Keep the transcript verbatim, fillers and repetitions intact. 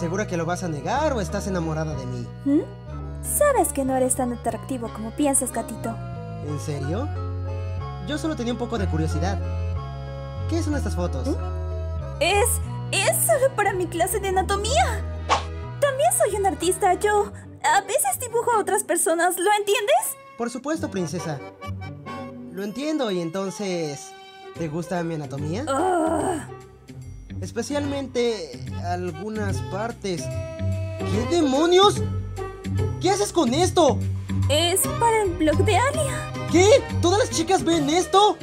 ¿Segura que lo vas a negar o estás enamorada de mí? ¿Mm? Sabes que no eres tan atractivo como piensas, gatito. ¿En serio? Yo solo tenía un poco de curiosidad. ¿Qué son estas fotos? ¿Mm? Es... es solo para mi clase de anatomía. También soy un artista, yo... a veces dibujo a otras personas, ¿lo entiendes? Por supuesto, princesa. Lo entiendo, y entonces... ¿te gusta mi anatomía? Uh... Especialmente algunas partes. ¿Qué demonios? ¿Qué haces con esto? Es para el blog de Alia. ¿Qué? ¿Todas las chicas ven esto?